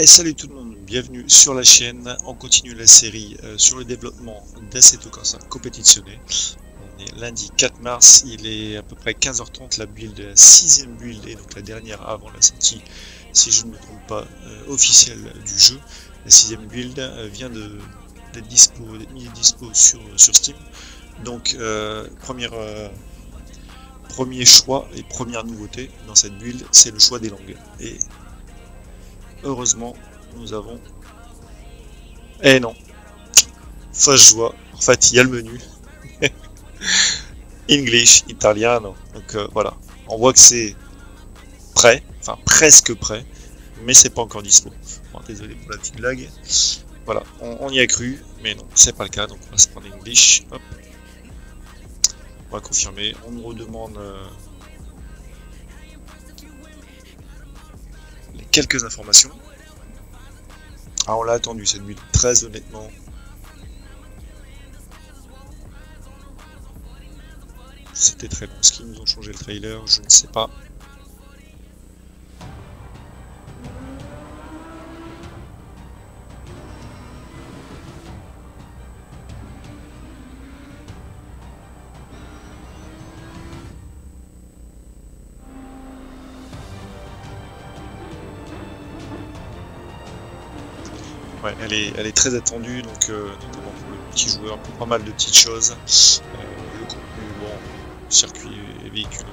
Et salut tout le monde, bienvenue sur la chaîne. On continue la série sur le développement d'Assetto Corsa Competizione. On est lundi 4 mars, il est à peu près 15h30, la 6ème build et donc la dernière avant la sortie, si je ne me trompe pas, officielle du jeu. La 6ème build vient d'être mise dispo sur Steam. Donc premier choix et première nouveauté dans cette build, c'est le choix des langues. Et heureusement, nous avons... Eh non, ça je vois. En fait, il y a le menu. English, Italiano. Donc voilà, on voit que c'est prêt, enfin presque prêt, mais c'est pas encore dispo. Bon, désolé pour la petite lag. Voilà, on y a cru, mais non, c'est pas le cas. Donc on va se prendre English. Hop. On va confirmer. On nous redemande... quelques informations. Ah, on l'a attendu cette build, très honnêtement. C'était très bon ce qu'ils nous ont changé le trailer, je ne sais pas. Ouais, elle est très attendue, donc notamment pour le petit joueur, pour pas mal de petites choses. Le contenu, bon, circuit et véhicule,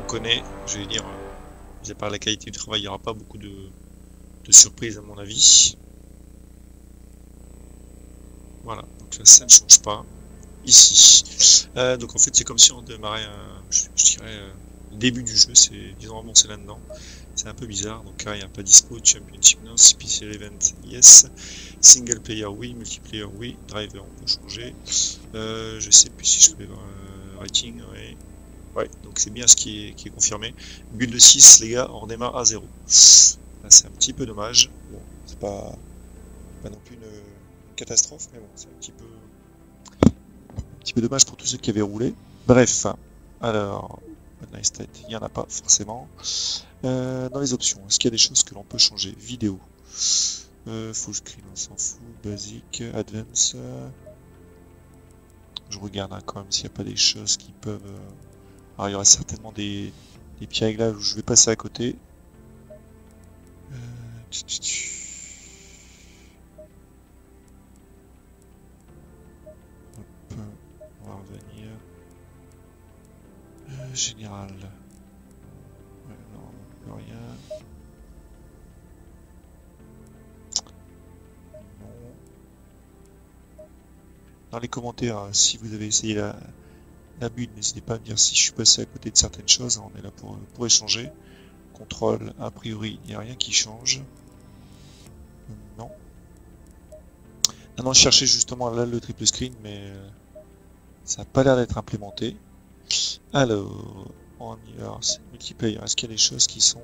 on connaît. Je vais dire, mis à part la qualité du travail, il n'y aura pas beaucoup de surprises à mon avis. Voilà, donc là, ça ne change pas. Ici. Donc en fait, c'est comme si on démarrait, je dirais, le début du jeu, c'est disons vraiment c'est là-dedans. C'est un peu bizarre, donc là il n'y a pas dispo, championship non, special event, yes, single player oui, multiplayer oui, driver on peut changer, je sais plus si je peux voir rating, ouais. Ouais, donc c'est bien ce qui est confirmé, build de 6 les gars, on redémarre à 0, c'est un petit peu dommage, bon, c'est pas non plus une catastrophe, mais bon, c'est un petit peu dommage pour tous ceux qui avaient roulé, bref, alors... Nice tête, il n'y en a pas forcément. Dans les options, est-ce qu'il y a des choses que l'on peut changer? Vidéo, full screen, on s'en fout, basique, advance. Je regarde hein, quand même s'il n'y a pas des choses qui peuvent. Alors il y aura certainement des petits réglages où je vais passer à côté. Hop, on va revenir. Général, ouais, non, plus rien. Non. Dans les commentaires, si vous avez essayé la build, n'hésitez pas à me dire si je suis passé à côté de certaines choses. On est là pour échanger. Contrôle, a priori, il n'y a rien qui change. Non. Ah non, je cherchais justement là le triple screen, mais ça n'a pas l'air d'être implémenté. Alors, on y va, c'est multiplayer, est-ce qu'il y a des choses qui sont...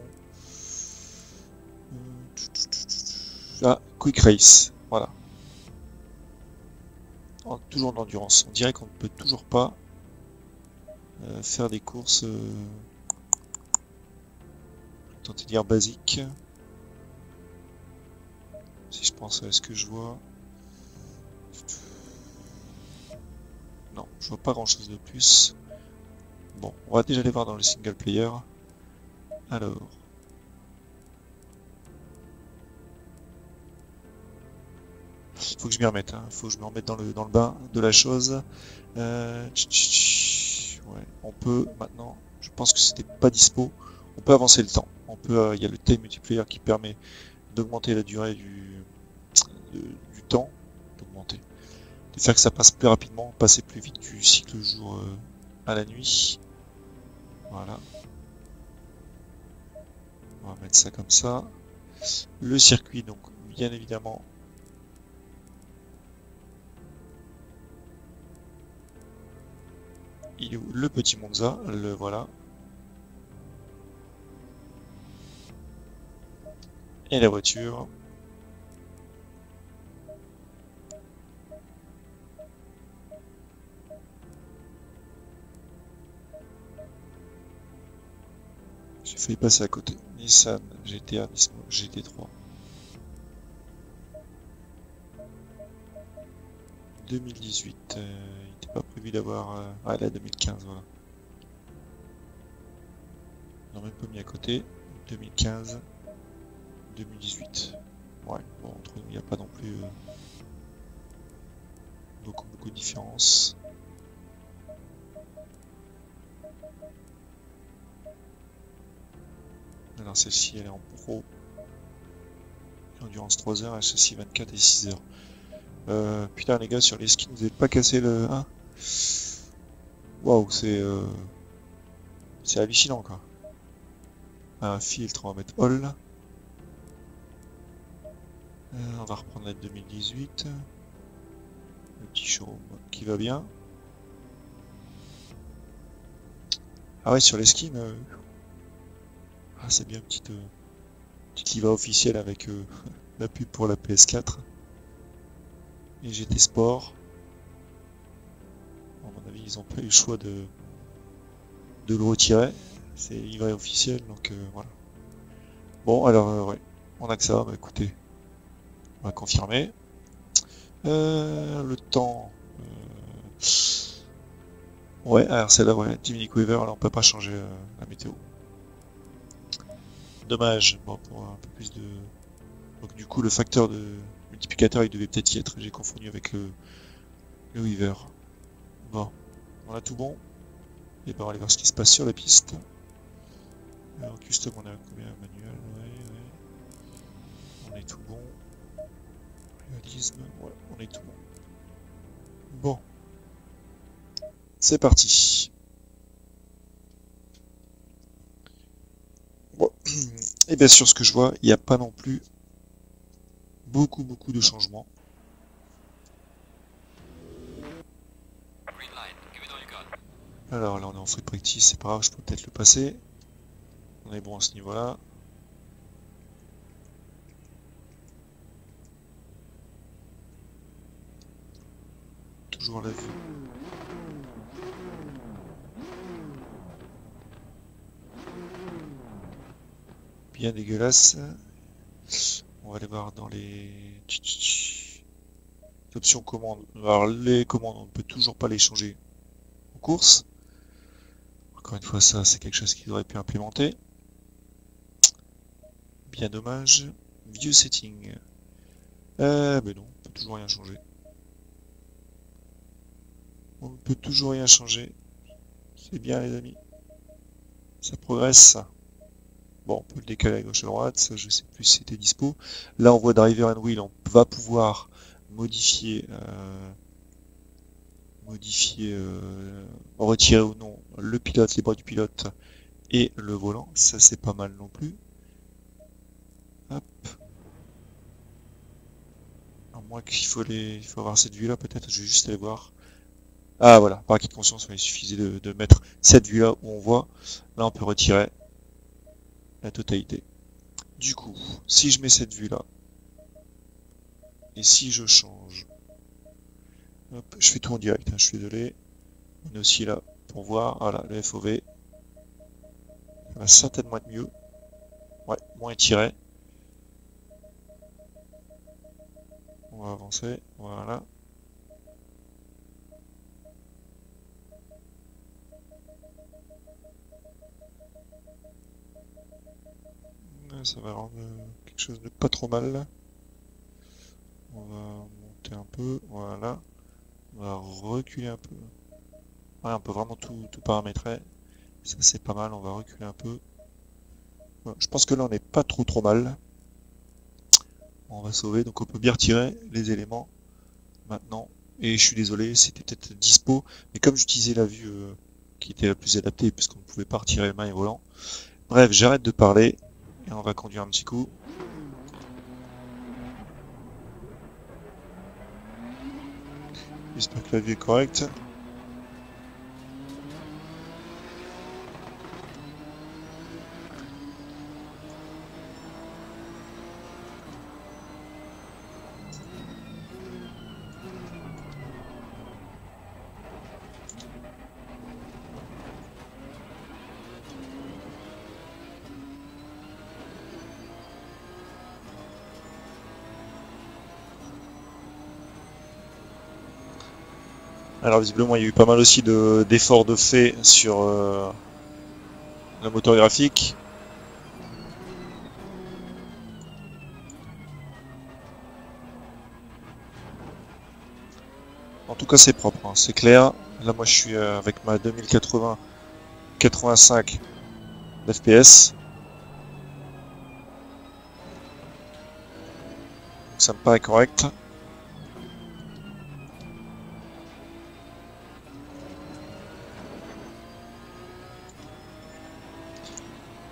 Ah, Quick Race, voilà. Oh, toujours de l'endurance, on dirait qu'on ne peut toujours pas faire des courses... tenter de dire basique. Si je pense à ce que je vois... Non, je vois pas grand chose de plus. Bon, on va déjà aller voir dans le single player. Alors. Faut que je m'y remette, hein. Faut que je me remette dans le bain de la chose. Ouais, on peut maintenant, je pense que c'était pas dispo, on peut avancer le temps. On peut, il y a le time multiplayer qui permet d'augmenter la durée du temps. D'augmenter. De faire que ça passe plus rapidement, passer plus vite du cycle jour à la nuit. Voilà. On va mettre ça comme ça. Le circuit, donc, bien évidemment. Il est où? Le petit Monza, le voilà. Et la voiture. J'ai failli passer à côté. Nissan GT-R, GT3. 2018. Il n'était pas prévu d'avoir... Ah, la 2015, voilà. On n'a même pas mis à côté. 2015, 2018. Ouais, bon, entre nous, il n'y a pas non plus beaucoup de différence. Alors celle-ci elle est en pro, endurance 3 heures, et celle-ci 24 et 6 heures. Putain les gars, sur les skis vous n'avez pas cassé le 1. Waouh, c'est hallucinant quoi. Un filtre, on va mettre all là. On va reprendre la 2018. Le petit showroom qui va bien. Ah ouais, sur les skis... Ah, c'est bien une petite IVA officielle avec la pub pour la PS4 et GT Sport. Bon, à mon avis, ils n'ont pas eu le choix de le retirer. C'est l'IVA officielle, donc voilà. Bon, alors, ouais, on a que ça. Bah, écoutez, on va confirmer. Le temps. Ouais, alors celle-là, ouais, Dominique Weaver, alors on peut pas changer la météo. Dommage, bon, pour un peu plus de... Donc du coup le facteur de multiplicateur il devait peut-être y être, j'ai confondu avec le Weaver. Bon, on a tout bon. Et ben on va aller voir ce qui se passe sur la piste. Alors custom on a combien manuel, ouais. On est tout bon. Réalisme, ouais, on est tout bon. Bon. C'est parti. Bon. Et bien sûr, ce que je vois, il n'y a pas non plus beaucoup de changements. Alors là, on est en free practice, c'est pas grave, je peux peut-être le passer. On est bon à ce niveau-là. Toujours la vue. Bien dégueulasse. On va aller voir dans les options commandes. Alors les commandes, on ne peut toujours pas les changer en course. Encore une fois, ça c'est quelque chose qu'ils auraient pu implémenter. Bien dommage. View setting. Mais non, on peut toujours rien changer. On ne peut toujours rien changer. C'est bien les amis. Ça progresse ça. Bon, on peut le décaler à gauche à droite, ça je sais plus si c'était dispo. Là on voit driver and wheel, on va pouvoir modifier, retirer ou non le pilote, les bras du pilote et le volant, ça c'est pas mal non plus. Hop. À moins qu'il faut avoir cette vue là peut-être, je vais juste aller voir. Ah voilà, par acquis de conscience, il suffisait de mettre cette vue là où on voit, là on peut retirer la totalité. Du coup, si je mets cette vue là, et si je change, hop, je fais tout en direct, hein, je suis désolé, on est aussi là pour voir, voilà, le FOV, ça va certainement être mieux, ouais, moins étiré, on va avancer, voilà. Ça va rendre quelque chose de pas trop mal. On va monter un peu, voilà. On va reculer un peu. Ouais, on peut vraiment tout paramétrer. Ça c'est pas mal, on va reculer un peu. Ouais, je pense que là on n'est pas trop mal. On va sauver, donc on peut bien retirer les éléments maintenant. Et je suis désolé, c'était peut-être dispo. Mais comme j'utilisais la vue qui était la plus adaptée, puisqu'on ne pouvait pas retirer main et volant. Bref, j'arrête de parler. Et on va conduire un petit coup. J'espère que la vue est correcte. Alors visiblement il y a eu pas mal aussi d'efforts de fait sur la moteur graphique. En tout cas c'est propre, hein, c'est clair. Là moi je suis avec ma 2080-85 d'FPS. Ça me paraît correct.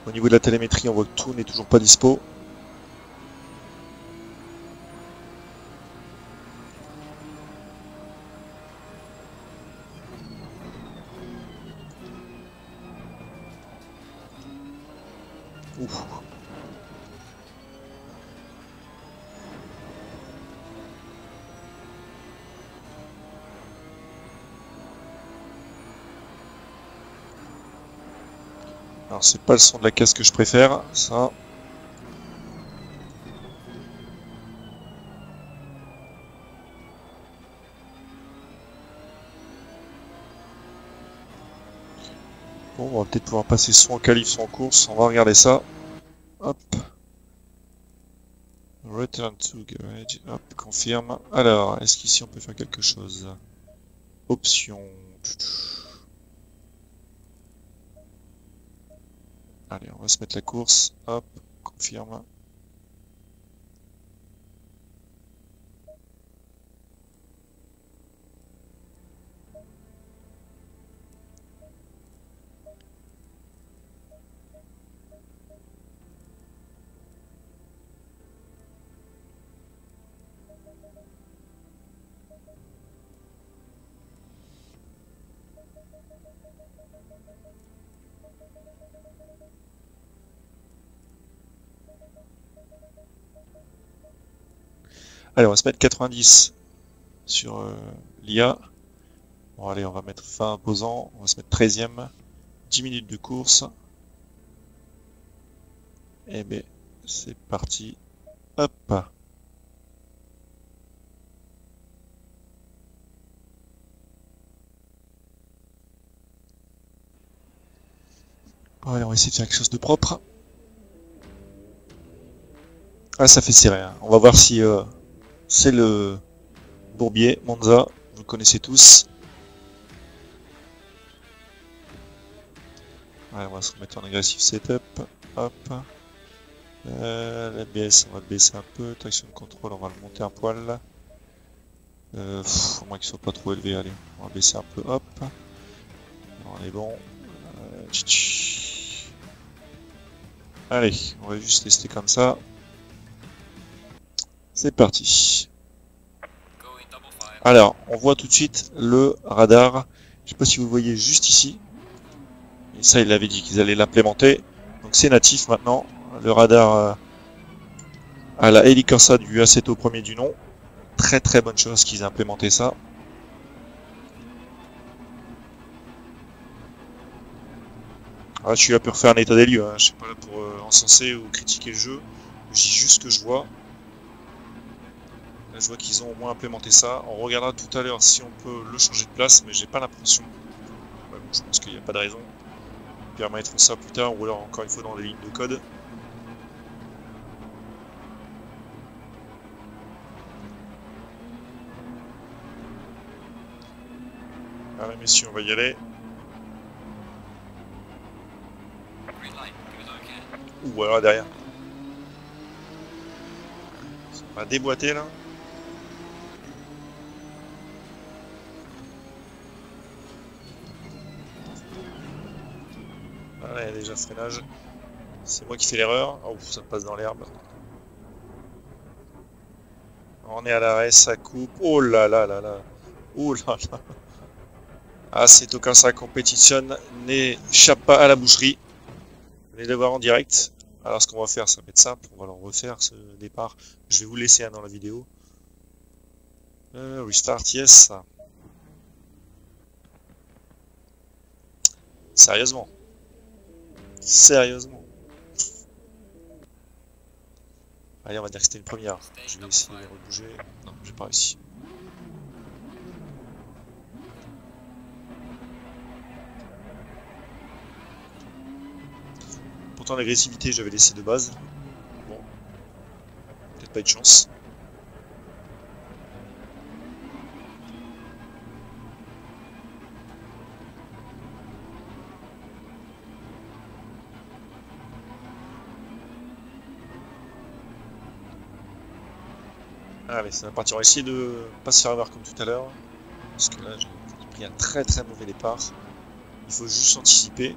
Au niveau de la télémétrie, on voit que tout n'est toujours pas dispo. Ouf. Alors c'est pas le son de la caisse que je préfère, ça. Bon, on va peut-être pouvoir passer soit en qualif, soit en course, on va regarder ça. Hop. Return to garage, hop, confirme. Alors, est-ce qu'ici on peut faire quelque chose? Option. Allez, on va se mettre la course. Hop, confirme. Allez, on va se mettre 90 sur l'IA. Bon, allez, on va mettre fin imposant. On va se mettre 13e. 10 minutes de course. Et bien, c'est parti. Hop. Bon, allez, on va essayer de faire quelque chose de propre. Ah, ça fait serré, hein. On va voir si... c'est le bourbier, Monza, vous le connaissez tous. Allez, on va se remettre en agressif setup. Hop. L'ABS, on va le baisser un peu. Traction control, on va le monter un poil. Au moins qu'il soit pas trop élevé. Allez, on va le baisser un peu. Hop. On est bon. Allez, on va juste tester comme ça. C'est parti. Alors, on voit tout de suite le radar. Je sais pas si vous voyez juste ici. Et ça, ils l'avaient dit qu'ils allaient l'implémenter. Donc c'est natif maintenant. Le radar à la Helicorsa du A7 au premier du nom. Très très bonne chose qu'ils aient implémenté ça. Ah, je suis là pour faire un état des lieux. Hein. Je suis pas là pour encenser ou critiquer le jeu. Je dis juste ce que je vois. Là, je vois qu'ils ont au moins implémenté ça. On regardera tout à l'heure si on peut le changer de place, mais j'ai pas l'impression. Ouais, bon, je pense qu'il n'y a pas de raison. Ils permettront ça plus tard, ou alors encore une fois dans les lignes de code. Allez messieurs, on va y aller. Ou alors derrière. Ça va déboîter là. Allez, déjà freinage. C'est moi qui fais l'erreur. Oh, ça passe dans l'herbe. On est à l'arrêt, ça coupe. Oh là là là là. Oh là là. Ah, c'est aucun sa compétition n'échappe pas à la boucherie. Vous allez le voir en direct. Alors, ce qu'on va faire, ça va être simple. On va leur refaire ce départ. Je vais vous laisser un dans la vidéo. Restart, yes. Sérieusement. Sérieusement. Allez, on va dire que c'était une première. Je vais essayer de rebouger. Non, j'ai pas réussi. Pourtant l'agressivité j'avais laissé de base. Bon. Peut-être pas une chance. Ah mais ça va partir, on va essayer de pas se faire avoir comme tout à l'heure. Parce que là j'ai pris un très mauvais départ. Il faut juste anticiper.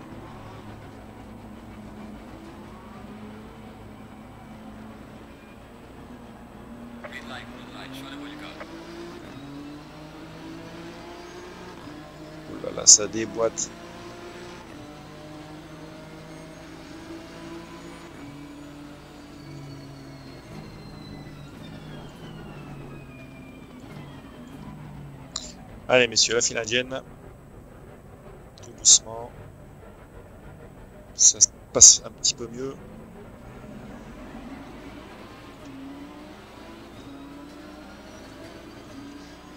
Oh là là, ça déboîte. Allez messieurs, la file indienne. Tout doucement. Ça se passe un petit peu mieux.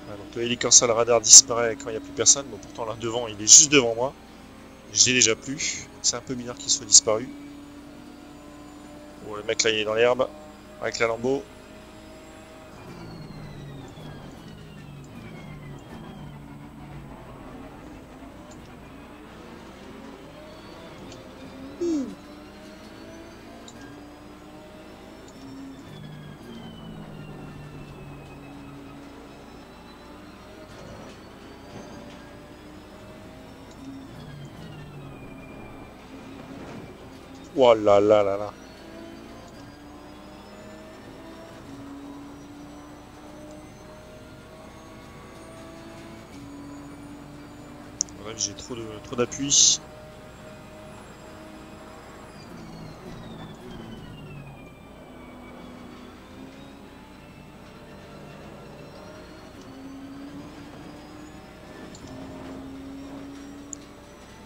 Voilà, donc le Helicorsa, le radar disparaît quand il n'y a plus personne. Bon, pourtant là devant, il est juste devant moi. J'ai déjà plus. C'est un peu bizarre qu'il soit disparu. Bon, le mec là, il est dans l'herbe. Avec la Lambo. Oh là là là là. Bref, j'ai trop d'appui.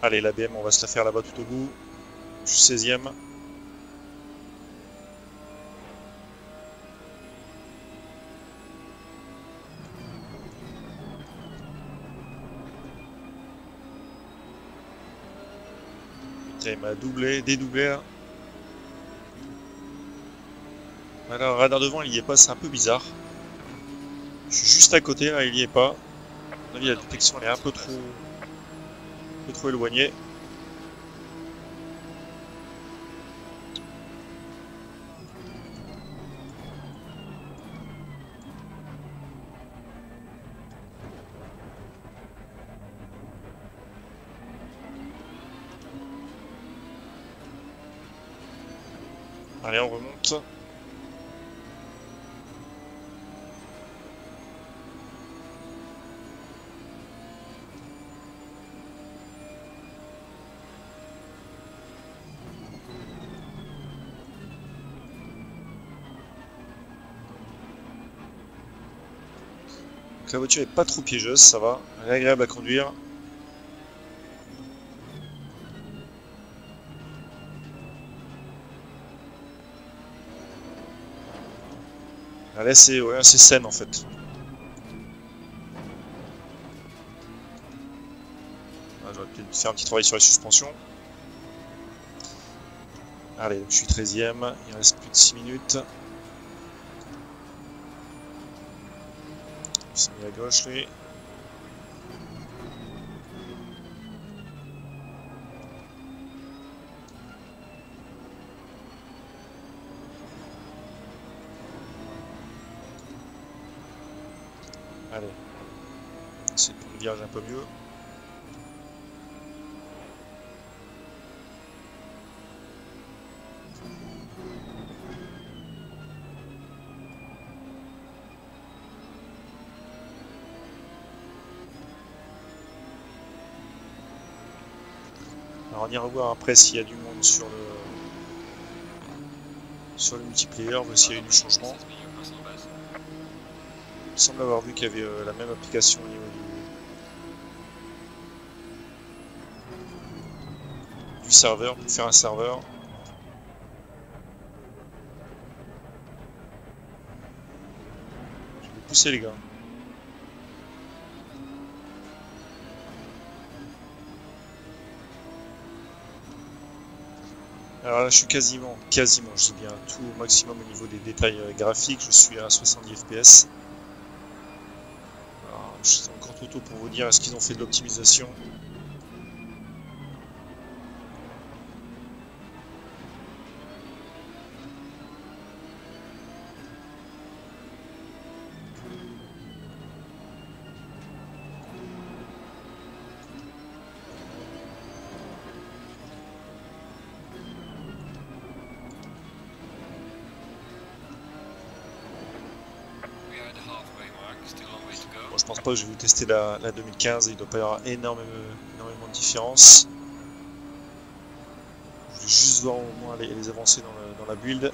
Allez, la BM, on va se la faire là-bas tout au bout. 16ème. Putain, il m'a doublé, dédoublé là. Voilà, le radar devant il y est pas, c'est un peu bizarre. Je suis juste à côté là, il y est pas. À mon avis, la détection elle est un peu trop éloignée. Allez, on remonte. Donc la voiture est pas trop piégeuse, ça va. Elle est agréable à conduire. Là c'est ouais, saine en fait. J'aurais peut-être faire un petit travail sur les suspensions. Allez, donc je suis 13ème, il reste plus de 6 minutes. Il s'est mis à gauche lui. Allez, c'est pour le virage un peu mieux. Alors on ira voir après s'il y a du monde sur le multiplayer, s'il y a eu du changement. Il semble avoir vu qu'il y avait la même application au niveau du serveur, pour faire un serveur. Je vais pousser les gars. Alors là, je suis quasiment, je dis bien tout au maximum au niveau des détails graphiques, je suis à 70 FPS. Alors, c'est encore trop tôt pour vous dire est-ce qu'ils ont fait de l'optimisation. Je pense pas que je vais vous tester la 2015, il doit pas y avoir énormément de différence. Je vais juste voir au moins les avancées dans la build.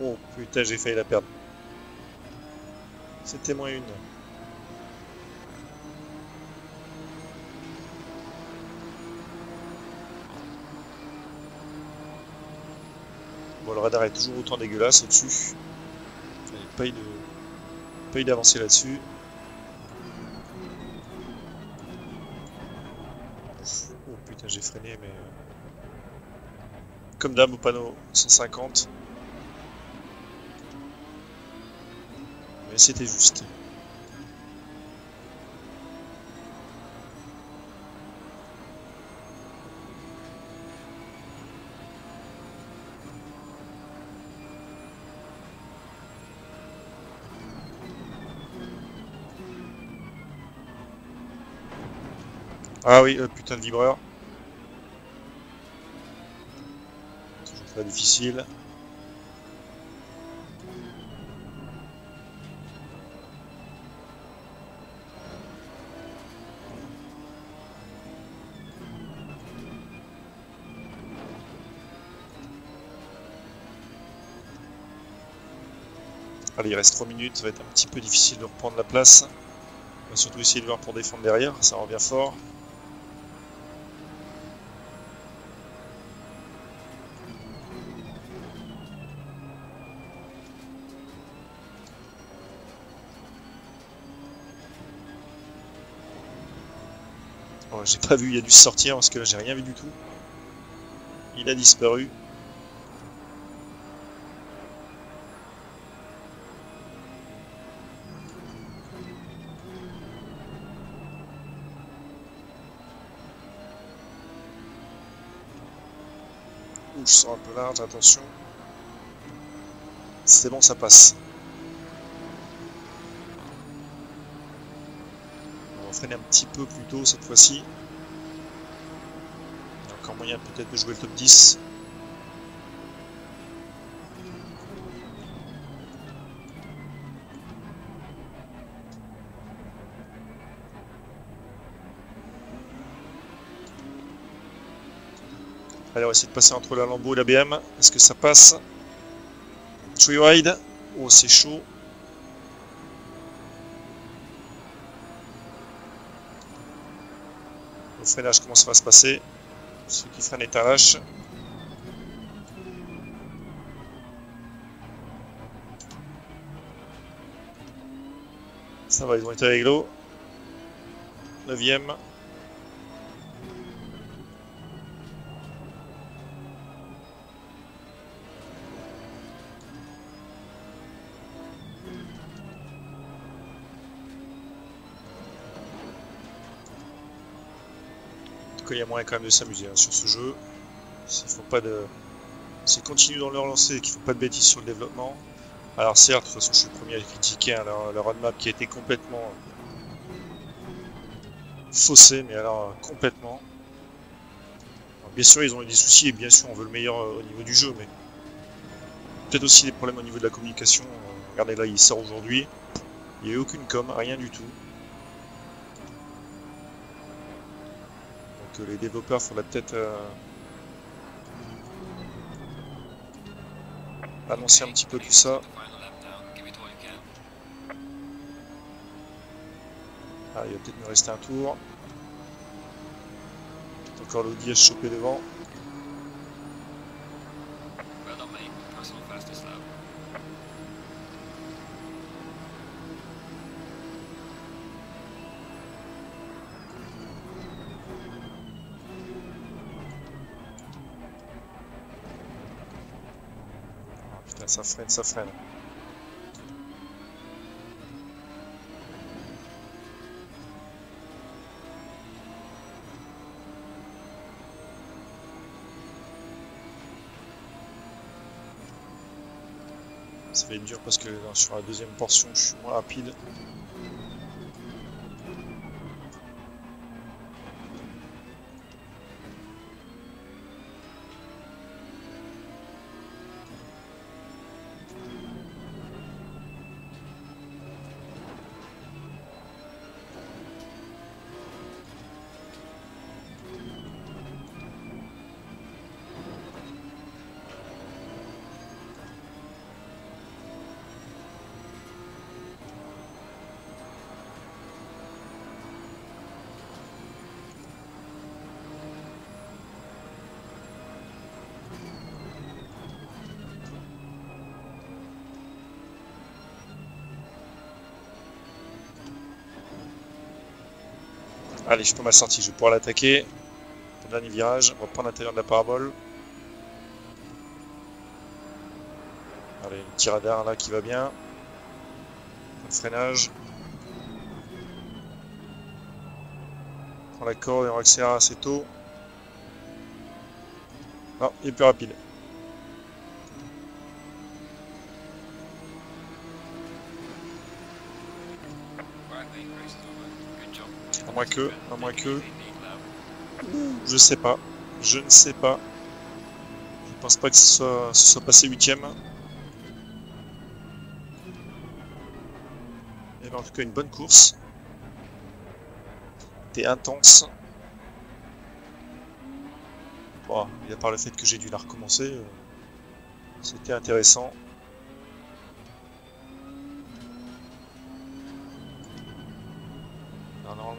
Oh putain, j'ai failli la perdre. C'était moins une. Bon, le radar est toujours autant dégueulasse au-dessus. Il n'y a pas eu d'avancée là-dessus. Oh putain, j'ai freiné, mais... Comme d'hab au panneau 150. C'était juste. Ah oui, putain de vibreur. Toujours très difficile. Allez, il reste 3 minutes, ça va être un petit peu difficile de reprendre la place. On va surtout essayer de voir pour défendre derrière, ça revient fort. Oh, j'ai pas vu, il a dû sortir parce que là j'ai rien vu du tout. Il a disparu. Je sors un peu large, attention. C'est bon, ça passe. On va freiner un petit peu plus tôt cette fois-ci. Il y a encore moyen peut-être de jouer le top 10. Allez, on va essayer de passer entre la Lambo et la BM. Est-ce que ça passe? Treeride. Oh, c'est chaud. Le freinage, comment ça va se passer? Ceux qui freinent est à lâche. Ça va, ils ont été avec l'eau. 9e. Il y a moyen quand même de s'amuser hein, sur ce jeu. S'ils continuent dans leur lancée, qu'ils ne font pas de bêtises sur le développement. Alors certes, de toute façon je suis le premier à critiquer hein, leur roadmap qui a été complètement faussée, mais alors complètement. Alors, bien sûr ils ont eu des soucis et bien sûr on veut le meilleur au niveau du jeu, mais peut-être aussi des problèmes au niveau de la communication. Regardez là, il sort aujourd'hui, il n'y a eu aucune com, rien du tout. Les développeurs, faudra peut-être balancer un petit peu tout ça. Ah, il va peut-être me rester un tour. Peut-être encore l'Audi à se choper devant. Ça freine, ça freine. Ça va être dur parce que sur la deuxième portion, je suis moins rapide. Allez, je suis pas mal sorti, je vais pouvoir l'attaquer. Dernier virage, on va prendre l'intérieur de la parabole. Allez, le petit radar là qui va bien. Le freinage. On prend la corde et on accélère assez tôt. Non, il est plus rapide. À moins que, je sais pas, je ne sais pas, je pense pas que ce soit passé 8ème. Et bien en tout cas une bonne course, c'était intense. Bon, à part le fait que j'ai dû la recommencer, c'était intéressant.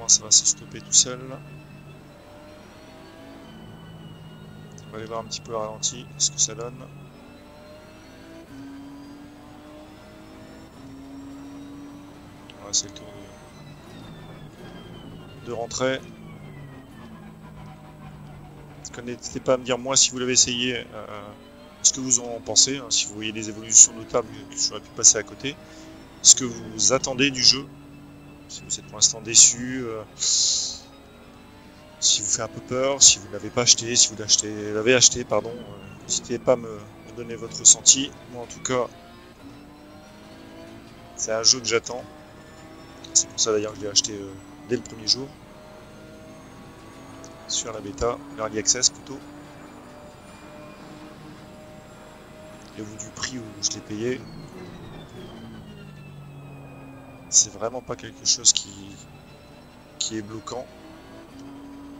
Ça va se stopper tout seul. On va aller voir un petit peu à ralenti ce que ça donne. Ouais, c'est le tour de rentrer. N'hésitez pas à me dire moi si vous l'avez essayé ce que vous en pensez, hein, si vous voyez des évolutions notables que j'aurais pu passer à côté, ce que vous attendez du jeu. Si vous êtes pour l'instant déçu, si vous faites un peu peur, si vous ne l'avez pas acheté, si vous l'avez acheté, pardon, n'hésitez pas à me donner votre ressenti. Moi en tout cas, c'est un jeu que j'attends. C'est pour ça d'ailleurs que je l'ai acheté dès le premier jour. Sur la bêta, l'Early Access plutôt. Et au vu du prix où je l'ai payé, c'est vraiment pas quelque chose qui est bloquant.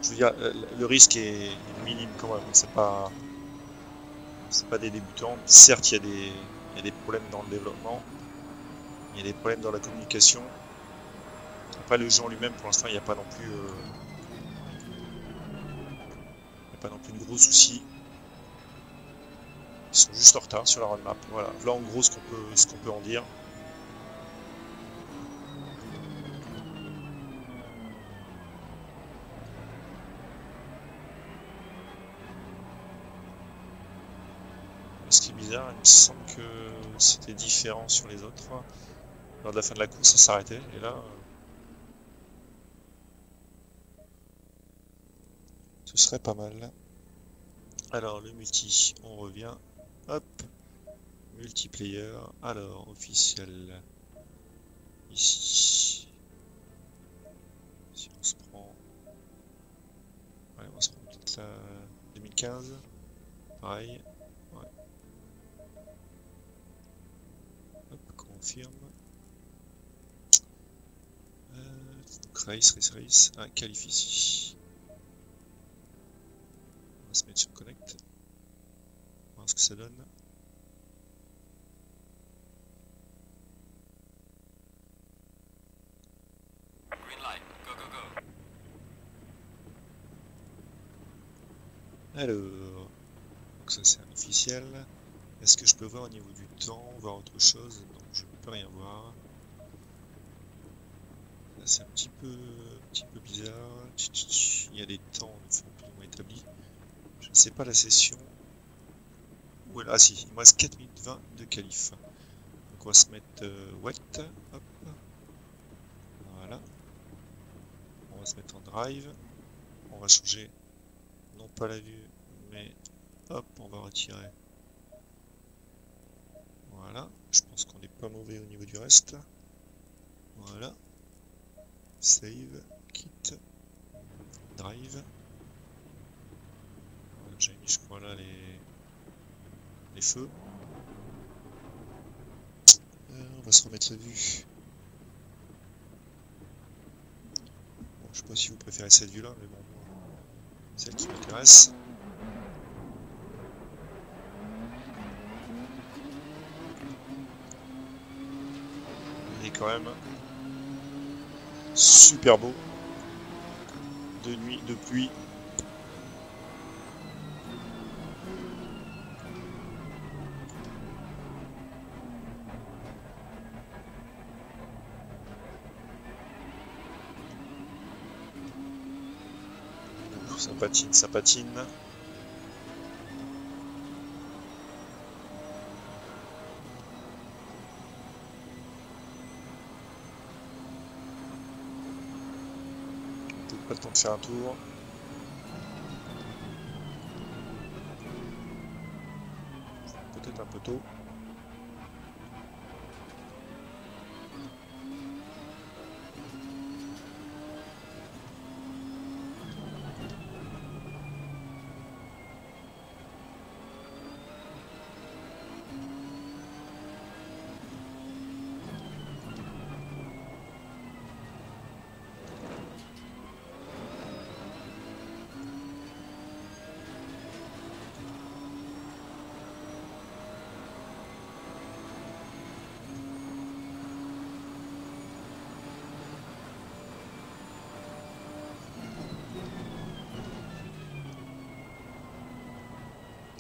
Je veux dire, le risque est minime quand même. C'est pas des débutants. Certes, il y a des problèmes dans le développement, il y a des problèmes dans la communication. Après, le jeu en lui-même, pour l'instant, il n'y a pas non plus de gros soucis. Ils sont juste en retard sur la roadmap. Voilà. Voilà en gros ce qu'on peut en dire. Ce qui est bizarre, il me semble que c'était différent sur les autres. Lors de la fin de la course, ça s'arrêtait. Et là, ce serait pas mal. Alors, le multi, on revient. Hop, multiplayer. Alors, officiel. Ici. Si on se prend... Ouais, on se prend peut-être la 2015. Pareil. Confirme. Race. Ah, qualifie. On va se mettre sur Connect. On va voir ce que ça donne. Alors, donc ça c'est un officiel. Est-ce que je peux voir au niveau du temps, voir autre chose? Non, je ne peux rien voir. Là c'est un petit peu bizarre. Il y a des temps plus ou moins établis. Je ne sais pas la session. Voilà, ah si, il me reste 4 minutes 20 de qualif. Donc on va se mettre wet. Hop. Voilà. On va se mettre en drive. On va changer, non pas la vue, mais hop, on va retirer. Voilà, je pense qu'on n'est pas mauvais au niveau du reste. Voilà. Save, quitte, drive. J'ai mis, je crois, là les feux. On va se remettre la vue. Bon, je sais pas si vous préférez cette vue là, mais bon, celle qui m'intéresse. Il est quand même super beau. De nuit, de pluie. Ça patine, ça patine. Peut-être pas le temps de faire un tour. Peut-être un peu tôt.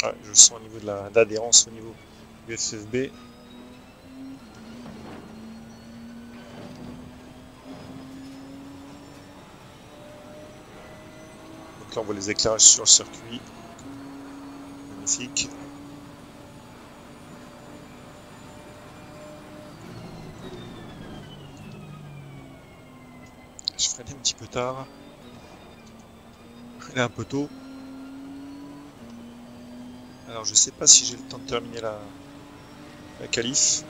Ah, je sens au niveau de l'adhérence, au niveau du FFB. Donc là on voit les éclairages sur le circuit. Magnifique. Je freinais un petit peu tard. Je freinais un peu tôt. Alors je sais pas si j'ai le temps de terminer la qualif.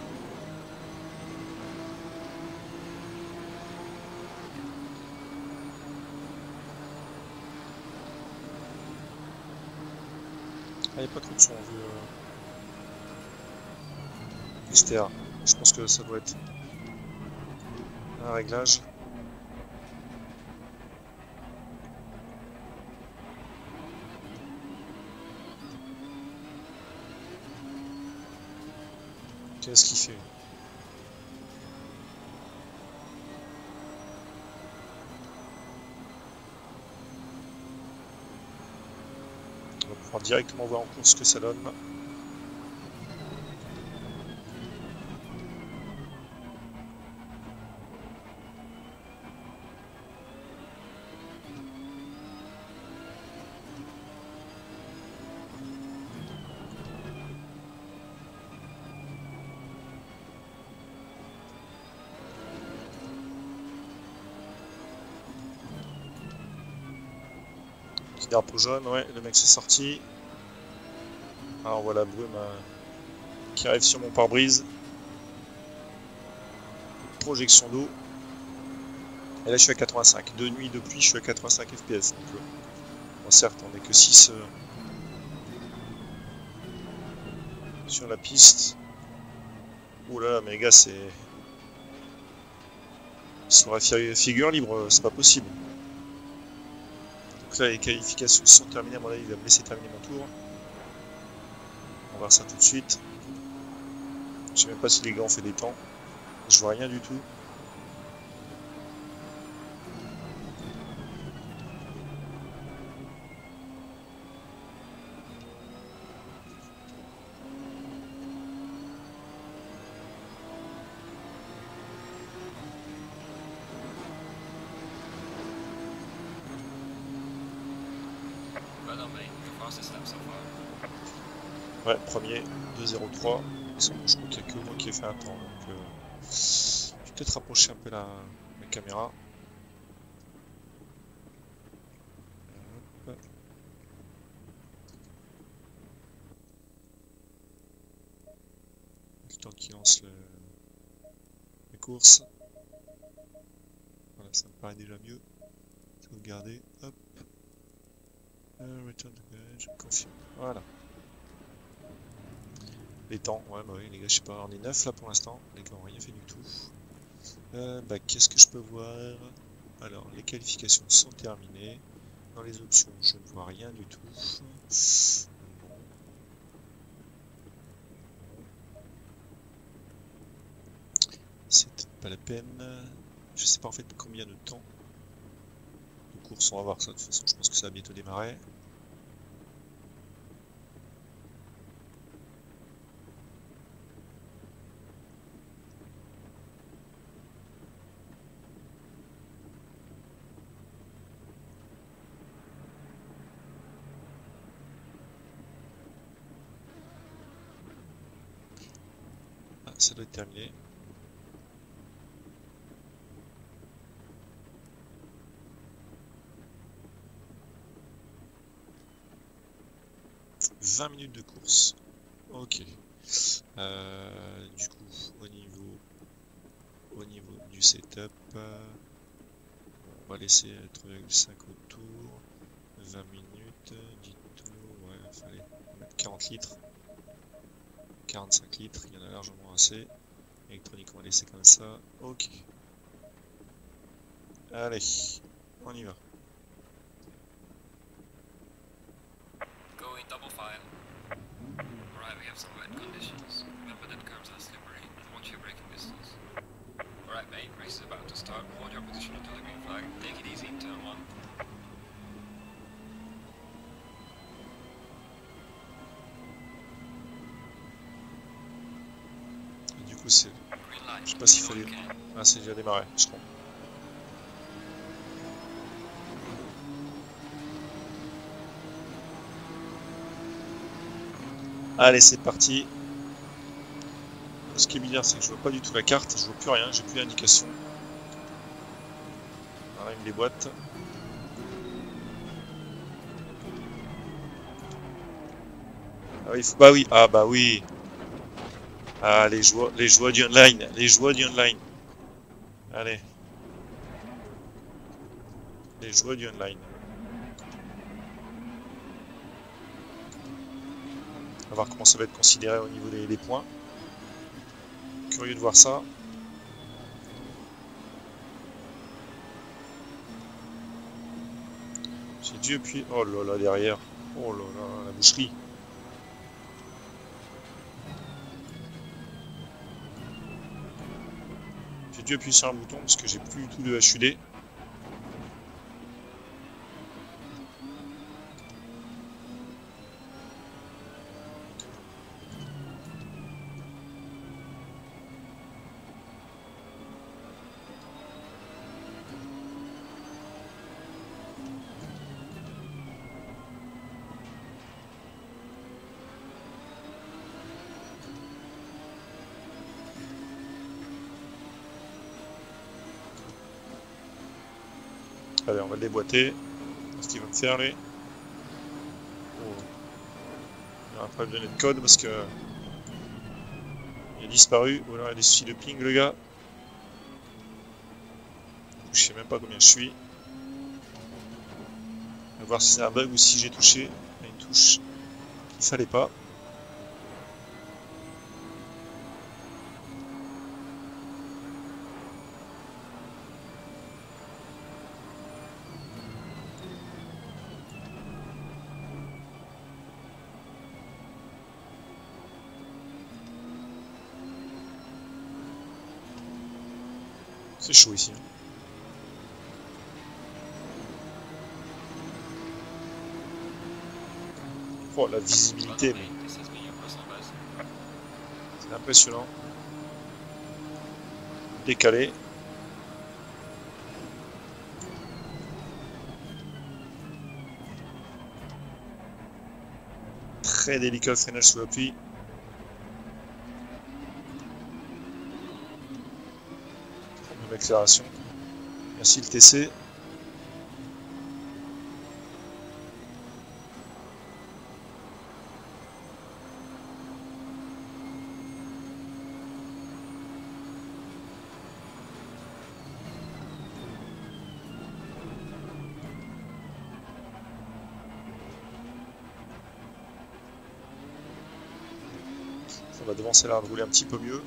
Ah, il n'y a pas trop de son, on veut... STR. Je pense que ça doit être un réglage. Qu'est-ce qu'il fait? On va pouvoir directement voir en course ce que ça donne. Drapeau jaune, ouais, le mec s'est sorti. Alors voilà, brume qui arrive sur mon pare-brise. Projection d'eau. Et là, je suis à 85. De nuit, de pluie, je suis à 85 FPS. Donc, bon, certes, on n'est que 6 sur la piste. Oh là là, mais les gars, c'est. Sur la figure libre, c'est pas possible. Donc là, les qualifications sont terminées, à mon avis, il va me laisser terminer mon tour. On va voir ça tout de suite. Je sais même pas si les gars ont fait des temps. Je vois rien du tout. Ouais, premier, 2-0-3. Je crois qu'il n'y a que moi qui ai fait un temps. Donc, je vais peut-être rapprocher un peu la caméra. Hop. Le temps qu'il lance les courses. Voilà, ça me paraît déjà mieux. Sauvegarder. Hop. Return to page, confirme. Voilà. Les temps, ouais, bah oui, les gars, je sais pas, on est 9 là pour l'instant, les gars, on n'a rien fait du tout. Bah, qu'est-ce que je peux voir? Alors, les qualifications sont terminées. Dans les options, je ne vois rien du tout. C'est pas la peine. Je sais pas en fait combien de temps de course on va voir ça, de toute façon, je pense que ça va bientôt démarrer. Ça doit être terminé. « 20 minutes de course. » Ok. Du coup, au niveau du setup, on va laisser 3,5 autour. 20 minutes, dites-nous, ouais, il fallait mettre 40 litres. 45 litres, il y en a largement assez. Électronique, on va laisser comme ça. Ok. Allez, on y va. Je sais pas s'il fallait... Ah, c'est déjà démarré, je crois. Allez, c'est parti. Ce qui est bizarre, c'est que je vois pas du tout la carte, je vois plus rien, j'ai plus d'indication. Voilà, il me déboîte. Ah oui, faut... bah oui, ah bah oui. Ah, les joies du online, les joies du online. Allez. Les joies du online. On va voir comment ça va être considéré au niveau des points. Curieux de voir ça. J'ai dû appuyer... Oh là là, derrière. Oh là là, la boucherie. Appuyer sur un bouton parce que j'ai plus du tout de HUD. Allez, on va le déboîter. Qu'est-ce qu'il va me faire, lui? Il va pas me donner de code parce que... il a disparu. Ou alors il y a des soucis de ping, le gars. Je sais même pas combien je suis. On va voir si c'est un bug ou si j'ai touché une touche qu'il fallait pas. C'est chaud ici. Oh, la visibilité, mais... c'est impressionnant. Décalé. très délicat le freinage sous appui. Première accélération. Merci le TC. On va devancer là, rouler un petit peu mieux.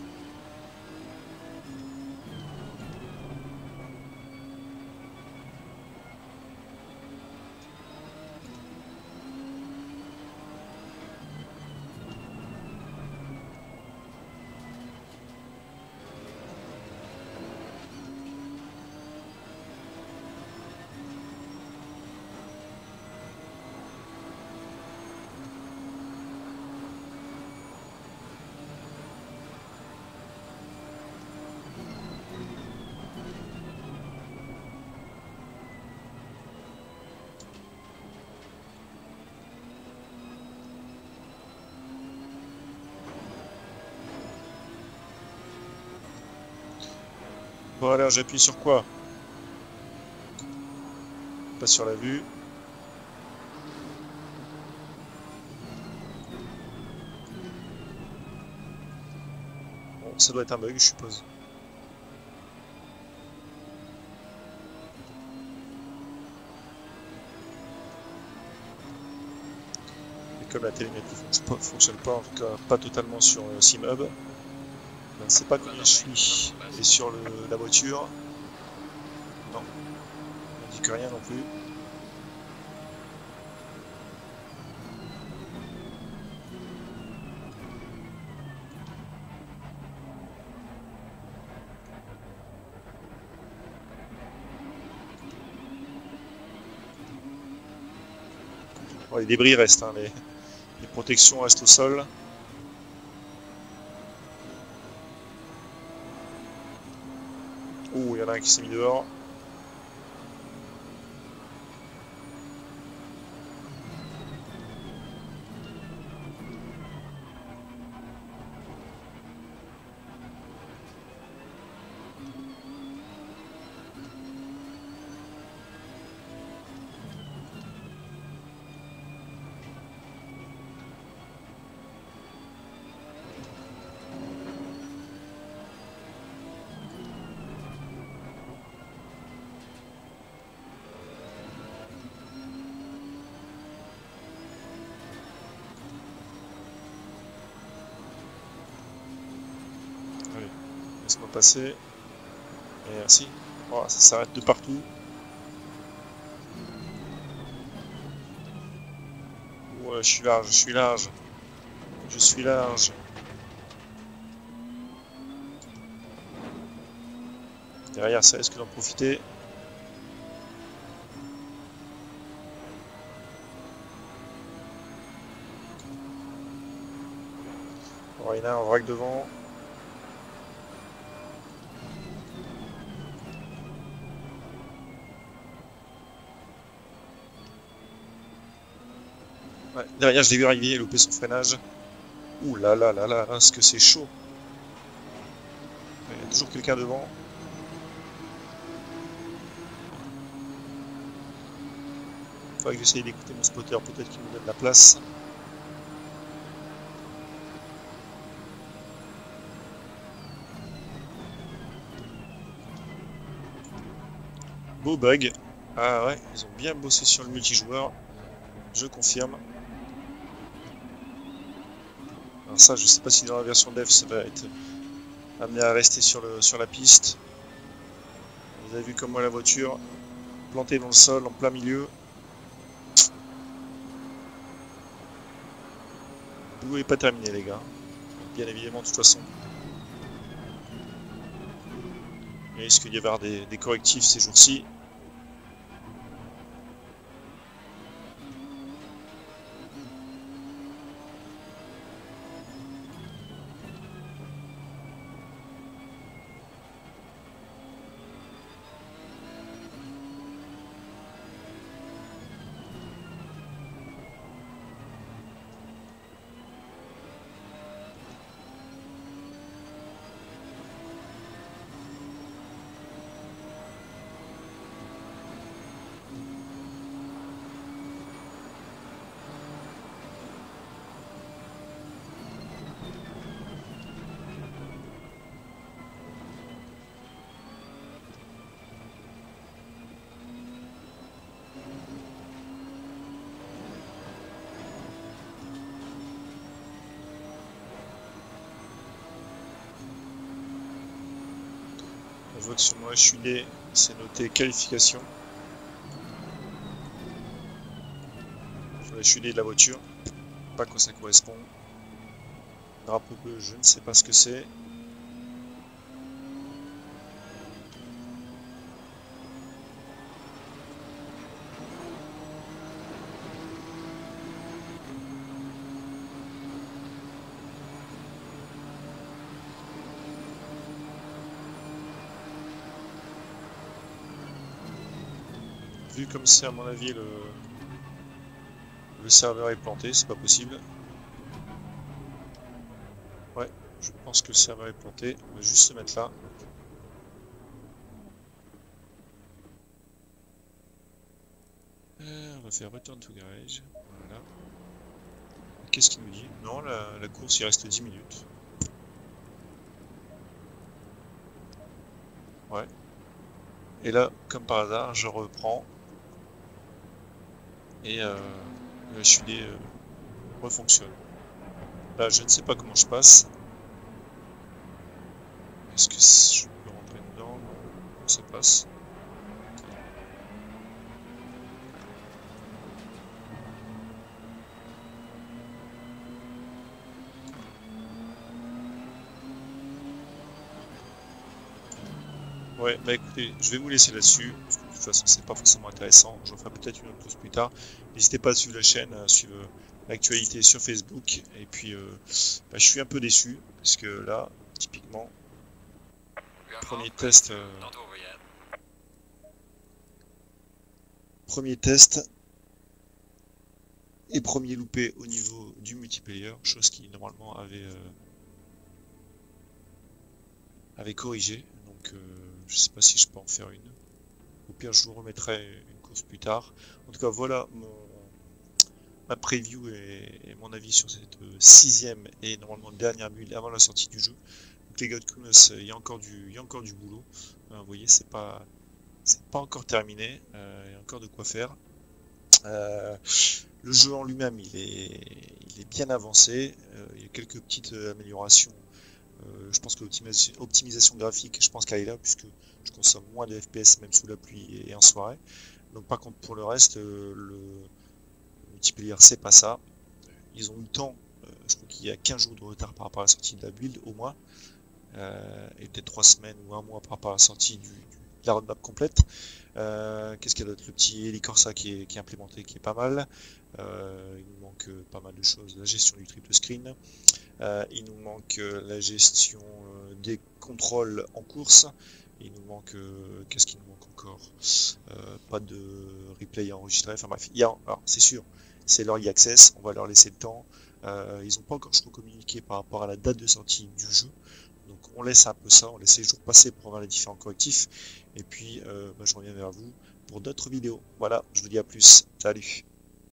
Voilà, j'appuie sur quoi? Pas sur la vue. Bon, ça doit être un bug, je suppose. Et comme la télémétrie ne fonctionne pas, en tout cas pas totalement sur Simhub, je ne sais pas combien je suis. Et sur la voiture, non, on ne dit que rien non plus. Bon, les débris restent, hein, les protections restent au sol. Il y en a un qui s'est mis dehors. Laisse-moi passer. Et merci. Voilà, ça s'arrête de partout. Ouais, je suis large, je suis large. Je suis large. Derrière, ça risque d'en profiter. Bon, il y en a un vrac devant. Ouais, derrière, je l'ai vu arriver et louper son freinage. Ouh là là là là, ce que c'est chaud. Il y a toujours quelqu'un devant. Il faudrait que j'essaye d'écouter mon spotter, peut-être qu'il me donne la place. Beau bug. Ah ouais, ils ont bien bossé sur le multijoueur. Je confirme. Alors ça, je sais pas si dans la version dev ça va être amené à rester sur la piste. Vous avez vu comme moi la voiture plantée dans le sol en plein milieu. Le boulot n'est pas terminé les gars. Bien évidemment de toute façon. Il risque d'y avoir des correctifs ces jours-ci. je vois que sur mon HUD c'est noté qualification, sur le HUD de la voiture, pas quoi ça correspond. Drapeau bleu, je ne sais pas ce que c'est. Vu comme c'est à mon avis le serveur est planté, c'est pas possible. Ouais, je pense que le serveur est planté, on va juste se mettre là. On va faire return to garage, voilà. Qu'est-ce qu'il me dit? Non, la course il reste 10 minutes. Ouais. Et là, comme par hasard, je reprends. Et le HUD refonctionne. Là, je ne sais pas comment je passe. Est-ce que je peux rentrer dedans? Non, ça passe. Ouais, bah écoutez, je vais vous laisser là-dessus, parce que de toute façon c'est pas forcément intéressant, j'en ferai peut-être une autre course plus tard. N'hésitez pas à suivre la chaîne, à suivre l'actualité sur Facebook, et puis bah, je suis un peu déçu, parce que là, typiquement, premier test, et premier loupé au niveau du multiplayer, chose qui normalement avait corrigé. Donc, je sais pas si je peux en faire une. Au pire, je vous remettrai une course plus tard. En tout cas, voilà ma preview et mon avis sur cette 6e et normalement dernière bulle avant la sortie du jeu. Donc les gars de Kunos, il y a encore du boulot. Vous voyez, c'est pas encore terminé. Il y a encore de quoi faire. Le jeu en lui-même, il est bien avancé. Il y a quelques petites améliorations. Je pense que l'optimisation graphique, je pense qu'elle est là, puisque je consomme moins de FPS même sous la pluie et en soirée. Donc par contre pour le reste, le multiplayer c'est pas ça. Ils ont eu le temps, je crois qu'il y a 15 jours de retard par rapport à la sortie de la build au moins, et peut-être 3 semaines ou un mois par rapport à la sortie de la roadmap complète. Qu'est-ce qu'il y a d'autre? Le petit Helicorsa qui est implémenté, qui est pas mal. Il nous manque pas mal de choses, la gestion du triple screen. Il nous manque la gestion des contrôles en course. Il nous manque, qu'est-ce qu'il nous manque encore? Pas de replay enregistré. Enfin bref, c'est sûr, c'est leur e-access, on va leur laisser le temps. Ils n'ont pas encore, je crois, communiqué par rapport à la date de sortie du jeu. Donc on laisse un peu ça, on laisse les jours passer pour avoir les différents correctifs. Et puis, je reviens vers vous pour d'autres vidéos. Voilà, je vous dis à plus. Salut!